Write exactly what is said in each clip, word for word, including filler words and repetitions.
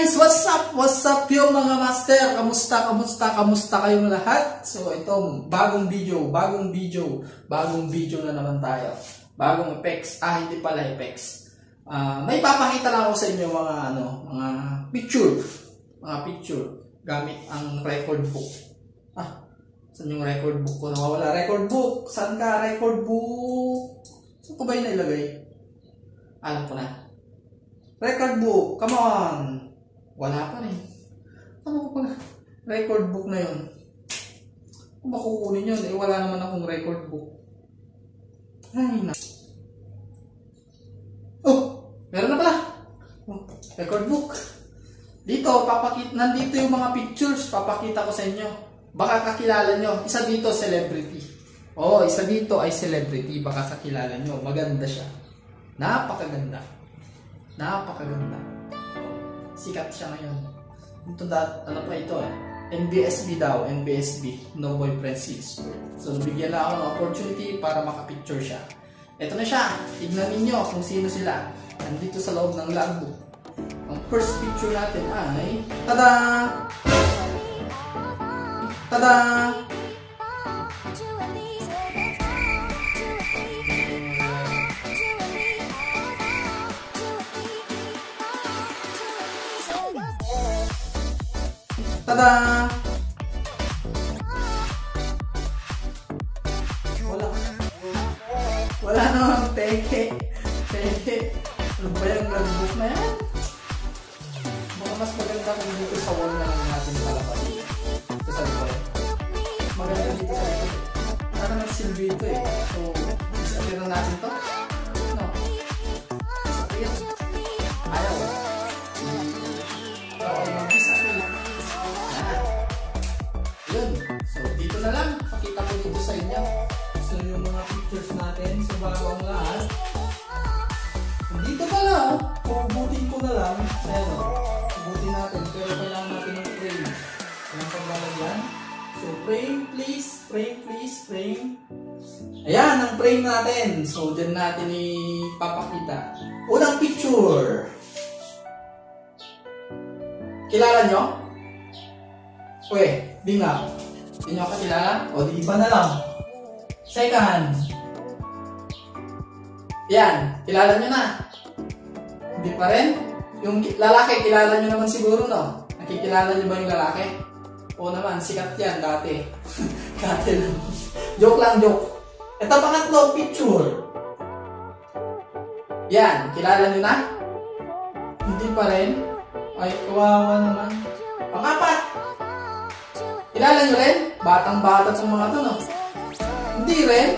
guys, what's up? What's up yung mga master? Kamusta, kamusta, kamusta kayong lahat? So ito, bagong video, bagong video, bagong video na naman tayo. Bagong effects, ah hindi pala effects. Uh, may papakita lang ako sa inyo mga ano, mga picture, mga picture gamit ang record book. Ah, saan yung record book ko? Nawawala record book. Saan ka record book? Saan ko ba yung nailagay? Alam ko na. Record book, come on. Wala pa rin. Tama ko na. Record book na yun. Kung makukunin yun, eh wala naman akong record book. Ay, na. Oh, meron na pala. Oh, record book. Dito, papakita, nandito yung mga pictures. Papakita ko sa inyo. Baka kakilala nyo. Isa dito, celebrity. Oh, isa dito ay celebrity. Baka kakilala nyo. Maganda siya. Napakaganda. Napakaganda. Sikat siya ngayon. Ito dat, ano pa ito eh. N B S B daw, N B S B. No Boyfriend Since Birth. So, bigyan na ako ng opportunity para makapicture siya. Ito na siya. Tignan ninyo kung sino sila. Nandito sa loob ng logbook. Ang first picture natin ay... Tada! Tada! Tada! Wala. Wala naman. Teke. Teke. Ano ba yung logbook na yan? Baka mas maganda kung dito sa wall na lang natin palabas. Ito sa likod. Maganda dito sa likod. Para magsilbi ito eh. So, isapin lang natin to. No. Isapin. Ayaw. Oo, mag-isapin lang. So, dito na lang. Pakita ko dito sa inyo. So, yung mga pictures natin sa bagong lahat. Dito pala, oh. Pubutin ko na lang. Pero, pubutin natin. Pero kailangan natin ng frame. Anong paglalagyan? So, frame please. Frame please. Frame. Ayan, ang frame natin. So, dyan natin ipapakita. Unang picture. Kilala nyo? Uwe. Di nga. Di nyo kakilala? O di iba na lang. Second. Yan. Kilala nyo na. Hindi pa rin? Yung lalaki, kilala nyo naman siguro, no? Nakikilala nyo ba yung lalaki? O naman, sikat yan dati. Dati lang. Joke lang, joke. Ito pangatlo, picture. Yan. Kilala nyo na? Hindi pa rin? Ay, kawawa naman. Pangapat. Kilala nyo rin? Batang-bata sa mga ito, no? Hindi rin?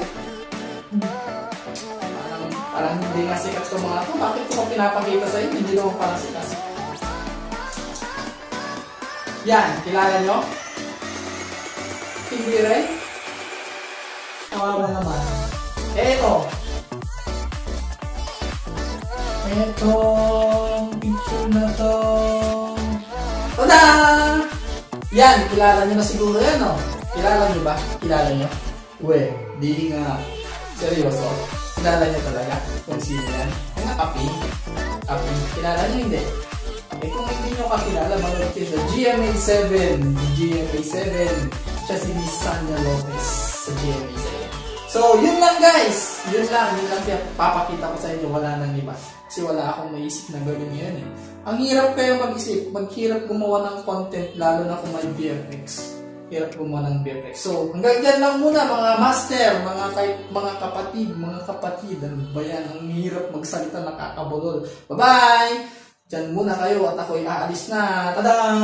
Parang, parang hindi nga sikat sa mga ito. Bakit ko pinapakita sa inyo? Hindi naman parang sikat. Yan, kilala nyo? Hindi rin? Kawawa naman. Eto. Etong picture na to. Tada! Yan, kilala nyo na siguro yan, no? Kilala nyo ba? Kilala nyo? Uwe, di nga. Seryoso? Kilala nyo talaga kung sino yan? Yung api? Api? Kilala nyo hindi? Eh kung hindi nyo kakilala, manood kayo sa G M A seven. G M A seven. Siya si Miss Sanya Lopez sa G M A seven. So, yun lang guys! Yun lang, yun lang. Papakita ko sa inyo, wala nang iba. Kasi wala akong maisip na gawin yun eh. Ang hirap kayo mag-isip, maghirap gumawa ng content, lalo na kung may V F X. Hirap gumawa ng V F X. So, hanggang dyan lang muna mga master, mga, mga kapatid, mga kapatid. Ano ba yan? Ang hirap magsalita, nakakabulol. Bye-bye! Dyan muna kayo at ako'y aalis na. Tadang!